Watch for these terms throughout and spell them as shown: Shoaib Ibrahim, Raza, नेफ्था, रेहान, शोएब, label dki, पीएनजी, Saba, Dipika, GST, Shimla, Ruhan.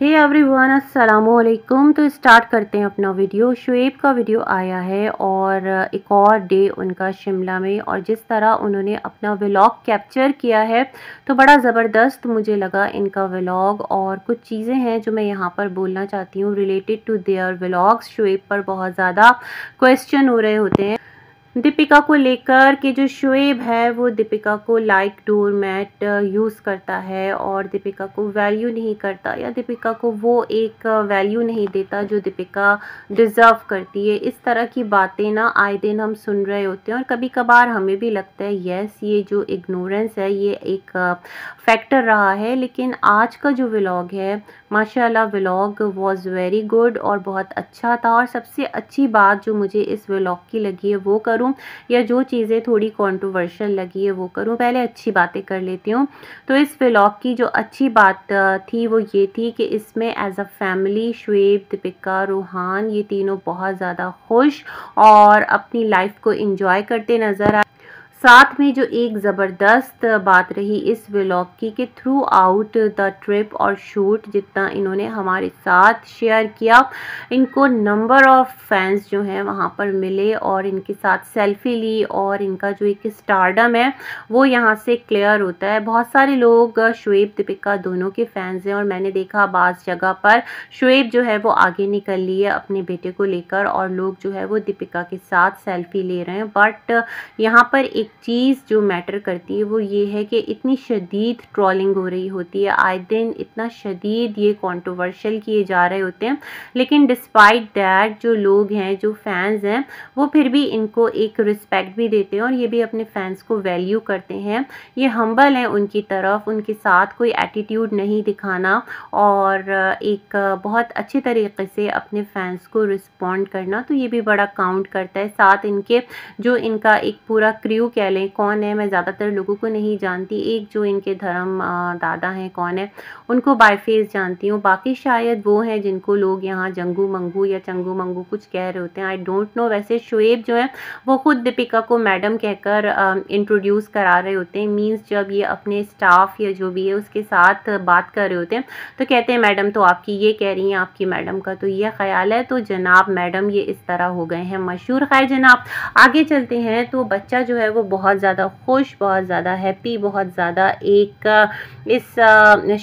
Hey everyone अस्सलाम वालेकुम। तो स्टार्ट करते हैं अपना वीडियो। शुएब का वीडियो आया है और एक और डे उनका शिमला में, और जिस तरह उन्होंने अपना व्लॉग कैप्चर किया है तो बड़ा ज़बरदस्त मुझे लगा इनका व्लॉग। और कुछ चीज़ें हैं जो मैं यहाँ पर बोलना चाहती हूँ related to their vlogs. Shoaib पर बहुत ज़्यादा क्वेश्चन हो रहे होते हैं दीपिका को लेकर के। जो शोएब है वो दीपिका को लाइक डोरमेट यूज़ करता है और दीपिका को वैल्यू नहीं करता, या दीपिका को वो एक वैल्यू नहीं देता जो दीपिका डिज़र्व करती है। इस तरह की बातें ना आए दिन हम सुन रहे होते हैं और कभी कभार हमें भी लगता है यस ये जो इग्नोरेंस है ये एक फैक्टर रहा है। लेकिन आज का जो व्लॉग है माशाल्लाह व्लॉग वॉज़ वेरी गुड और बहुत अच्छा था। और सबसे अच्छी बात जो मुझे इस व्लॉग की लगी है वो करूँ, या जो चीज़ें थोड़ी कंट्रोवर्शियल लगी है वो करूं, पहले अच्छी बातें कर लेती हूं। तो इस व्लॉग की जो अच्छी बात थी वो ये थी कि इसमें as a family Shoaib, Deepika, Ruhan ये तीनों बहुत ज़्यादा खुश और अपनी लाइफ को एंजॉय करते नज़र आए। साथ में जो एक ज़बरदस्त बात रही इस व्लॉग की कि थ्रू आउट द ट्रिप और शूट जितना इन्होंने हमारे साथ शेयर किया, इनको नंबर ऑफ़ फैंस जो हैं वहाँ पर मिले और इनके साथ सेल्फ़ी ली, और इनका जो एक स्टारडम है वो यहाँ से क्लियर होता है। बहुत सारे लोग शुएब दीपिका दोनों के फ़ैन्स हैं और मैंने देखा बाज़ जगह पर शुएब जो है वो आगे निकल लिए अपने बेटे को लेकर और लोग जो है वो दीपिका के साथ सेल्फ़ी ले रहे हैं। बट यहाँ पर एक चीज़ जो मैटर करती है वो ये है कि इतनी शदीद ट्रोलिंग हो रही होती है आए दिन, इतना शदीद ये कंट्रोवर्शियल किए जा रहे होते हैं, लेकिन डिस्पाइट दैट जो लोग हैं जो फैंस हैं वो फिर भी इनको एक रिस्पेक्ट भी देते हैं और ये भी अपने फैंस को वैल्यू करते हैं। ये हम्बल हैं उनकी तरफ, उनके साथ कोई एटीट्यूड नहीं दिखाना और एक बहुत अच्छे तरीके से अपने फैंस को रिस्पॉन्ड करना, तो ये भी बड़ा काउंट करता है। साथ इनके जो इनका एक पूरा क्रू कह लें, कौन है मैं ज़्यादातर लोगों को नहीं जानती, एक जो इनके धर्म दादा हैं कौन है उनको बाय फेस जानती हूँ, बाकी शायद वो हैं जिनको लोग यहाँ जंगू मंगू या चंगू मंगू कुछ कह रहे होते हैं, आई डोंट नो। वैसे शुएब जो है वो ख़ुद दीपिका को मैडम कहकर इंट्रोड्यूस करा रहे होते हैं, मीन्स जब ये अपने स्टाफ या जो भी है उसके साथ बात कर रहे होते हैं तो कहते हैं मैडम तो आपकी ये कह रही हैं, आपकी मैडम का तो ये ख्याल है, तो जनाब मैडम ये इस तरह हो गए हैं मशहूर। खैर जनाब आगे चलते हैं। तो बच्चा जो है वो बहुत ज़्यादा खुश, बहुत ज़्यादा हैप्पी, बहुत ज़्यादा एक इस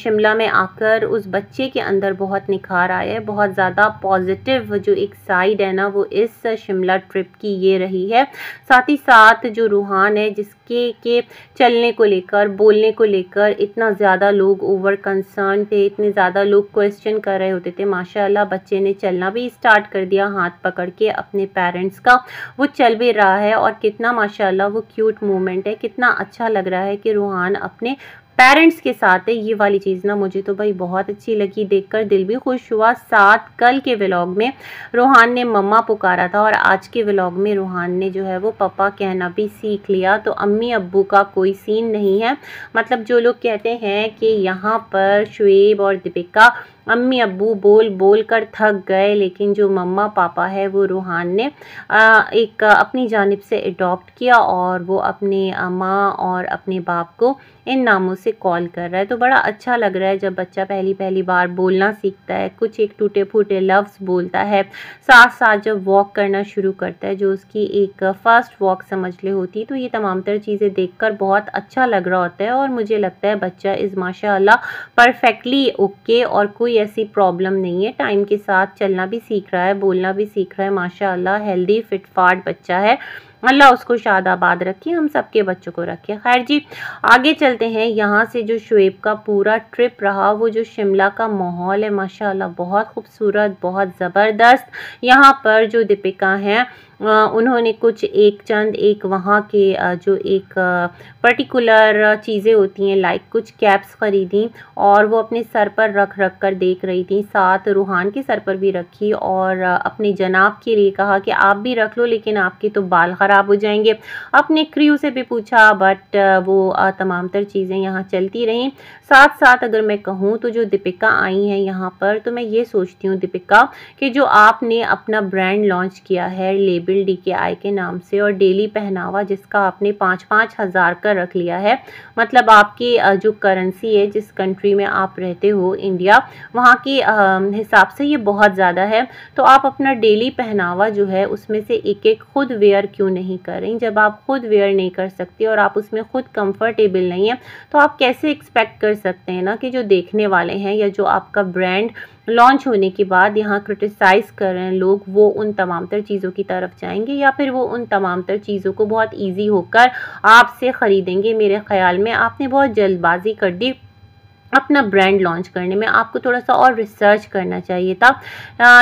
शिमला में आकर उस बच्चे के अंदर बहुत निखार आया है। बहुत ज़्यादा पॉजिटिव जो एक साइड है ना वो इस शिमला ट्रिप की ये रही है। साथ ही साथ जो रूहान है जिसके के चलने को लेकर, बोलने को लेकर इतना ज़्यादा लोग ओवर कंसर्न थे, इतने ज़्यादा लोग क्वेश्चन कर रहे होते थे, माशाल्लाह बच्चे ने चलना भी स्टार्ट कर दिया हाथ पकड़ के अपने पेरेंट्स का, वो चल भी रहा है। और कितना माशाल्लाह वो क्यूट मोमेंट है, कितना अच्छा लग रहा है कि रूहान अपने पेरेंट्स के साथ है। ये वाली चीज़ ना मुझे तो भाई बहुत अच्छी लगी, देखकर दिल भी खुश हुआ। साथ कल के व्लॉग में रूहान ने मम्मा पुकारा था और आज के व्लॉग में रूहान ने जो है वो पापा कहना भी सीख लिया, तो अम्मी अब्बू का कोई सीन नहीं है। मतलब जो लोग कहते हैं कि यहाँ पर शुएब और दीपिका अम्मी अब्बू बोल बोल कर थक गए, लेकिन जो मम्मा पापा है वो रूहान ने एक अपनी जानिब से एडॉप्ट किया और वो अपने माँ और अपने बाप को इन नामों से कॉल कर रहा है, तो बड़ा अच्छा लग रहा है जब बच्चा पहली बार बोलना सीखता है, कुछ एक टूटे फूटे लफ्ज़ बोलता है। साथ साथ जब वॉक करना शुरू करता है जो उसकी एक फ़र्स्ट वॉक समझ ले होती है, तो ये तमाम तर चीज़ें देखकर बहुत अच्छा लग रहा होता है। और मुझे लगता है बच्चा इस माशाल्लाह परफेक्टली ओके और कोई ऐसी प्रॉब्लम नहीं है, टाइम के साथ चलना भी सीख रहा है, बोलना भी सीख रहा है, माशाल्लाह हेल्दी फिटफाट बच्चा है, अल्लाह उसको शादाबाद रखे, हम सबके बच्चों को रखे। खैर जी आगे चलते हैं। यहाँ से जो शुएब का पूरा ट्रिप रहा, वो जो शिमला का माहौल है माशाल्लाह बहुत खूबसूरत, बहुत ज़बरदस्त। यहाँ पर जो दीपिका हैं उन्होंने कुछ एक चंद एक वहाँ के जो एक पर्टिकुलर चीज़ें होती हैं लाइक कुछ कैप्स ख़रीदी और वो अपने सर पर रख कर देख रही थी, साथ रूहान के सर पर भी रखी और अपने जनाब के लिए कहा कि आप भी रख लो लेकिन आपके तो बाल खराब ख़राब हो जाएंगे। अपने क्रू से भी पूछा बट वो तमाम तर चीज़ें यहाँ चलती रहीं। साथ साथ अगर मैं कहूँ तो जो दीपिका आई हैं यहाँ पर, तो मैं ये सोचती हूँ दीपिका कि जो आपने अपना ब्रांड लॉन्च किया है लेबल DKI के नाम से और डेली पहनावा जिसका आपने 5-5 हज़ार का रख लिया है, मतलब आपकी जो करेंसी है जिस कंट्री में आप रहते हो इंडिया, वहाँ के हिसाब से ये बहुत ज़्यादा है। तो आप अपना डेली पहनावा जो है उसमें से एक एक खुद वेयर क्यों नहीं कर रही? जब आप खुद वेयर नहीं कर सकते और आप उसमें खुद कंफर्टेबल नहीं है तो आप कैसे एक्सपेक्ट कर सकते हैं ना कि जो देखने वाले हैं या जो आपका ब्रांड लॉन्च होने के बाद यहाँ क्रिटिसाइज़ कर रहे हैं लोग, वो उन तमाम तर चीज़ों की तरफ जाएंगे या फिर वो उन तमाम तर चीज़ों को बहुत इजी होकर आपसे ख़रीदेंगे। मेरे ख़्याल में आपने बहुत जल्दबाजी कर दी अपना ब्रांड लॉन्च करने में, आपको थोड़ा सा और रिसर्च करना चाहिए था।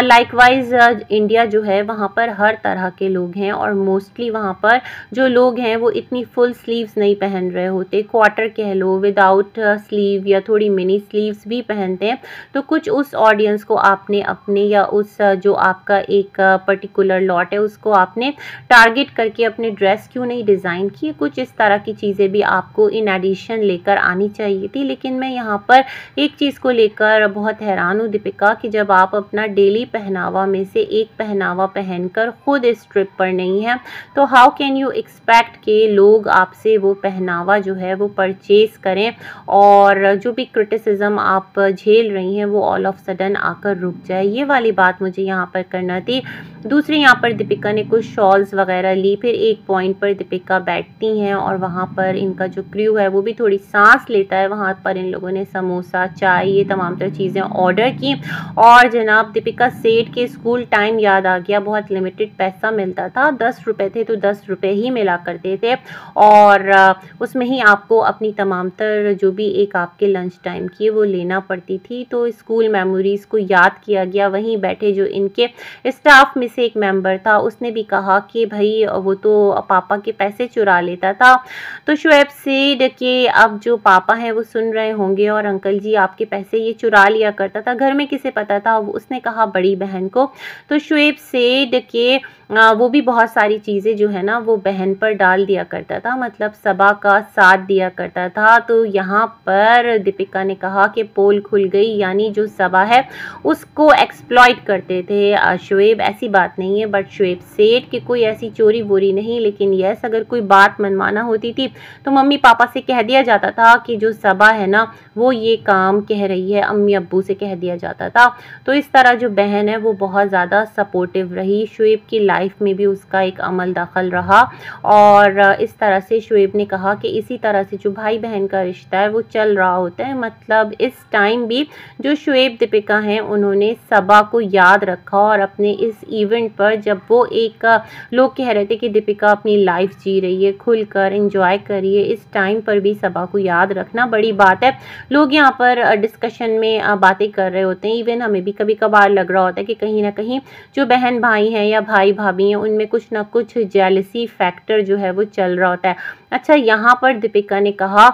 लाइकवाइज इंडिया जो है वहाँ पर हर तरह के लोग हैं और मोस्टली वहाँ पर जो लोग हैं वो इतनी फुल स्लीव्स नहीं पहन रहे होते, क्वार्टर कह लो, विदाउट स्लीव या थोड़ी मिनी स्लीव्स भी पहनते हैं। तो कुछ उस ऑडियंस को आपने अपने या उस जो आपका एक पर्टिकुलर लॉट है उसको आपने टारगेट करके अपने ड्रेस क्यों नहीं डिज़ाइन किए? कुछ इस तरह की चीज़ें भी आपको इन एडिशन लेकर आनी चाहिए थी। लेकिन मैं यहाँ पर एक चीज़ को लेकर बहुत हैरान हूँ दीपिका कि जब आप अपना डेली पहनावा में से एक पहनावा पहनकर खुद इस ट्रिप पर नहीं है तो हाउ कैन यू एक्सपेक्ट के लोग आपसे वो पहनावा जो है वो परचेज़ करें? और जो भी क्रिटिसिज्म आप झेल रही हैं वो ऑल ऑफ सडन आकर रुक जाए, ये वाली बात मुझे यहाँ पर करना थी। दूसरे यहाँ पर दीपिका ने कुछ शॉल्स वगैरह ली, फिर एक पॉइंट पर दीपिका बैठती हैं और वहाँ पर इनका जो क्रू है वो भी थोड़ी सांस लेता है। वहाँ पर इन लोगों ने समोसा, चाय, ये तमाम तरह चीज़ें ऑर्डर की और जनाब दीपिका सेठ के स्कूल टाइम याद आ गया। बहुत लिमिटेड पैसा मिलता था, 10 रुपए थे तो 10 रुपए ही मिला करते थे और उसमें ही आपको अपनी तमाम तर जो भी एक आपके लंच टाइम की वो लेना पड़ती थी। तो स्कूल मेमोरीज़ को याद किया गया। वहीं बैठे जो इनके स्टाफ में से एक मेंबर था उसने भी कहा कि भाई वो तो पापा के पैसे चुरा लेता था। तो शोएब सेठ के अब जो पापा हैं वो सुन रहे होंगे और अंकल जी आपके पैसे ये चुरा लिया करता था, घर में किसे पता था? उसने कहा बड़ी बहन को। तो शोएब सेठ के वो भी बहुत सारी चीज़ें जो है ना वो बहन पर डाल दिया करता था, मतलब सबा का साथ दिया करता था। तो यहाँ पर दीपिका ने कहा कि पोल खुल गई, यानी जो सबा है उसको एक्सप्लॉइट करते थे शोएब। ऐसी बात नहीं है बट शोएब सेठ की कोई ऐसी चोरी बोरी नहीं, लेकिन यस अगर कोई बात मनमाना होती थी तो मम्मी पापा से कह दिया जाता था कि जो सबा है ना वो ये काम कह रही है, अम्मी अब्बू से कह दिया जाता था। तो इस तरह जो बहन है वो बहुत ज़्यादा सपोर्टिव रही, शोएब की लाइफ में भी उसका एक अमल दाखिल रहा। और इस तरह से शोएब ने कहा कि इसी तरह से जो भाई बहन का रिश्ता है वो चल रहा होता है, मतलब इस टाइम भी जो शोएब दीपिका हैं उन्होंने सबा को याद रखा और अपने इस इवेंट पर जब वो एक लोग कह रहे थे कि दीपिका अपनी लाइफ जी रही है, खुलकर इंजॉय करिए, इस टाइम पर भी सबा को याद रखना बड़ी बात है। लोग यहाँ पर डिस्कशन में बातें कर रहे होते हैं, इवन हमें भी कभी कभार लग रहा होता है कि कहीं ना कहीं जो बहन भाई हैं या भाई भाभी हैं उनमें कुछ ना कुछ जेलसी फैक्टर जो है वो चल रहा होता है। अच्छा, यहाँ पर दीपिका ने कहा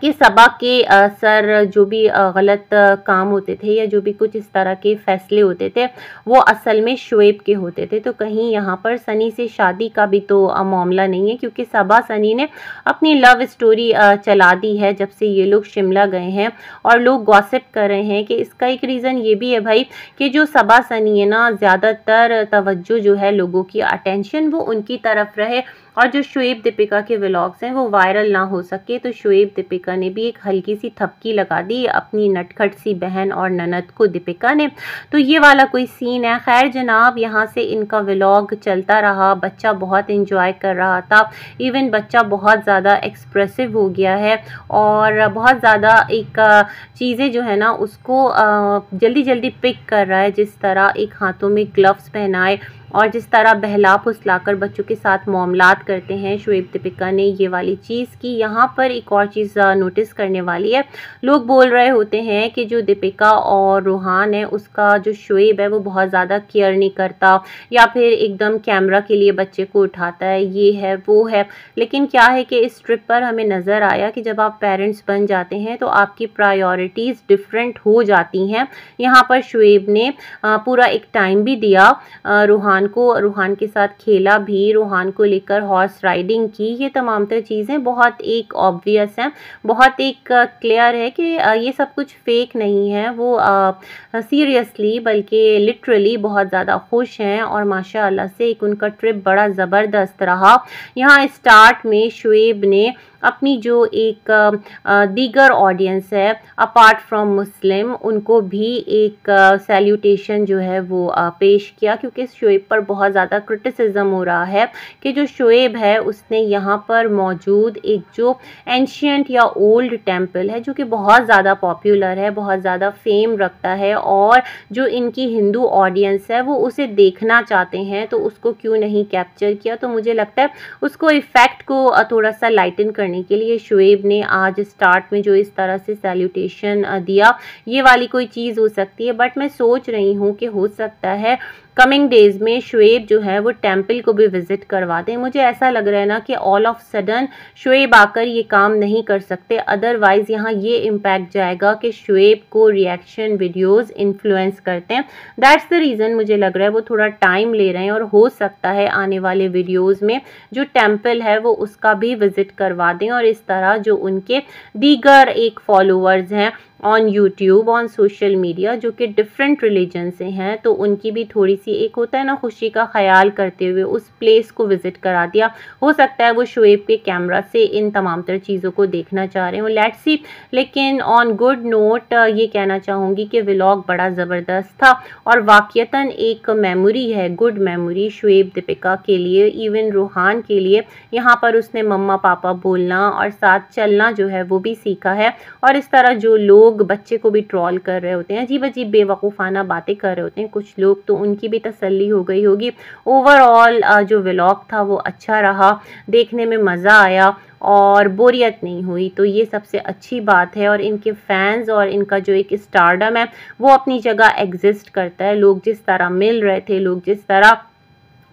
कि सबा के सर जो भी गलत काम होते थे या जो भी कुछ इस तरह के फैसले होते थे वो असल में शोएब के होते थे। तो कहीं यहाँ पर सनी से शादी का भी तो मामला नहीं है, क्योंकि सबा सनी ने अपनी लव स्टोरी चला दी है जब से ये लोग शिमला गए हैं। और लोग गॉसिप कर रहे हैं कि इसका एक रीज़न ये भी है भाई कि जो सबा सनी है ना, ज़्यादातर तवज्जो जो है लोगों की अटेंशन वो उनकी तरफ रहे और जो शोएब दीपिका के व्लॉग्स हैं वो वायरल ना हो सके। तो शोएब दीपिका ने भी एक हल्की सी थपकी लगा दी अपनी नटखट सी बहन और ननद को दीपिका ने। तो ये वाला कोई सीन है। खैर जनाब, यहाँ से इनका व्लॉग चलता रहा, बच्चा बहुत एंजॉय कर रहा था, इवन बच्चा बहुत ज़्यादा एक्सप्रेसिव हो गया है और बहुत ज़्यादा एक चीज़ें जो है ना उसको जल्दी जल्दी पिक कर रहा है, जिस तरह एक हाथों में ग्लव्स पहनाए और जिस तरह बहला फुसलाकर बच्चों के साथ मामलात करते हैं शोएब दीपिका ने, ये वाली चीज़ की। यहाँ पर एक और चीज़ नोटिस करने वाली है, लोग बोल रहे होते हैं कि जो दीपिका और रूहान है उसका जो शोएब है वो बहुत ज़्यादा केयर नहीं करता या फिर एकदम कैमरा के लिए बच्चे को उठाता है, ये है वो है। लेकिन क्या है कि इस ट्रिप पर हमें नज़र आया कि जब आप पेरेंट्स बन जाते हैं तो आपकी प्रायोरिटीज़ डिफरेंट हो जाती हैं। यहाँ पर शोएब ने पूरा एक टाइम भी दिया रूहान रूहान को, रूहान के साथ खेला भी, रूहान को लेकर हॉर्स राइडिंग की, ये तमाम तरह चीज़ें बहुत एक ऑब्वियस हैं, बहुत एक क्लियर है कि ये सब कुछ फेक नहीं है। वो सीरियसली बल्कि लिटरली बहुत ज़्यादा खुश हैं और माशाअल्लाह से एक उनका ट्रिप बड़ा ज़बरदस्त रहा। यहाँ स्टार्ट में शोएब ने अपनी जो एक दीगर ऑडियंस है अपार्ट फ्रॉम मुस्लिम, उनको भी एक सैल्यूटेशन जो है वो पेश किया, क्योंकि शोएब पर बहुत ज़्यादा क्रिटिसिज्म हो रहा है कि जो शोएब है उसने यहाँ पर मौजूद एक जो एंशियंट या ओल्ड टेम्पल है जो कि बहुत ज़्यादा पॉपुलर है, बहुत ज़्यादा फेम रखता है और जो इनकी हिंदू ऑडियंस है वो उसे देखना चाहते हैं, तो उसको क्यों नहीं कैप्चर किया। तो मुझे लगता है उसको इफ़ेक्ट को थोड़ा सा लाइटन करने के लिए शोएब ने आज स्टार्ट में जो इस तरह से सैल्यूटेशन दिया, ये वाली कोई चीज़ हो सकती है। बट मैं सोच रही हूँ कि हो सकता है कमिंग डेज़ में शोएब जो है वो टेम्पल को भी विज़िट करवा दें। मुझे ऐसा लग रहा है ना कि ऑल ऑफ सडन शोएब आकर ये काम नहीं कर सकते, अदरवाइज़ यहाँ ये इम्पैक्ट जाएगा कि शोएब को रिएक्शन वीडियोस इन्फ्लुएंस करते हैं। दैट्स द रीज़न मुझे लग रहा है वो थोड़ा टाइम ले रहे हैं और हो सकता है आने वाले वीडियोस में जो टेम्पल है वो उसका भी विज़िट करवा दें और इस तरह जो उनके दीगर एक फॉलोअर्स हैं on YouTube, on social media, जो कि डिफरेंट रिलीजन से हैं, तो उनकी भी थोड़ी सी एक होता है ना खुशी का ख्याल करते हुए उस प्लेस को विज़िट करा दिया। हो सकता है वो शोएब के कैमरा से इन तमाम तरह चीज़ों को देखना चाह रहे हो, लेट्स सी। लेकिन ऑन गुड नोट ये कहना चाहूँगी कि व्लॉग बड़ा ज़बरदस्त था और वाक़ियतन एक मेमोरी है, गुड मेमोरी शोएब दीपिका के लिए, इवन रूहान के लिए। यहाँ पर उसने मम्मा पापा बोलना और साथ चलना जो है वो भी सीखा है और इस तरह जो लोग बच्चे को भी ट्रॉल कर रहे होते हैं, अजीब अजीब बेवकूफ़ाना बातें कर रहे होते हैं कुछ लोग, तो उनकी भी तसल्ली हो गई होगी। ओवरऑल जो व्लॉग था वो अच्छा रहा, देखने में मज़ा आया और बोरियत नहीं हुई, तो ये सबसे अच्छी बात है। और इनके फैंस और इनका जो एक स्टारडम है वो अपनी जगह एग्जिस्ट करता है। लोग जिस तरह मिल रहे थे, लोग जिस तरह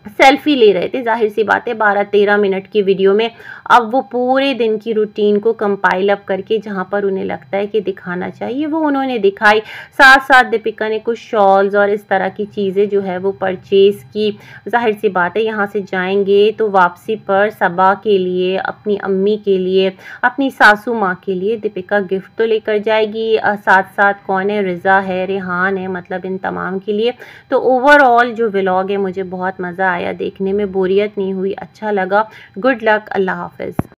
सेल्फ़ी ले रहे थे, जाहिर सी बात है 12-13 मिनट की वीडियो में अब वो पूरे दिन की रूटीन को कंपाइल अप करके जहाँ पर उन्हें लगता है कि दिखाना चाहिए वो उन्होंने दिखाई। साथ साथ दीपिका ने कुछ शॉल्स और इस तरह की चीज़ें जो है वो परचेज़ की। जाहिर सी बात है यहाँ से जाएंगे तो वापसी पर सबा के लिए, अपनी अम्मी के लिए, अपनी सासू माँ के लिए दीपिका गिफ्ट तो लेकर जाएगी, साथ साथ कौन है, रज़ा है, रेहान है, मतलब इन तमाम के लिए। तो ओवरऑल जो व्लॉग है मुझे बहुत मज़ा आया देखने में, बोरियत नहीं हुई, अच्छा लगा। गुड लक, अल्लाह हाफिज़।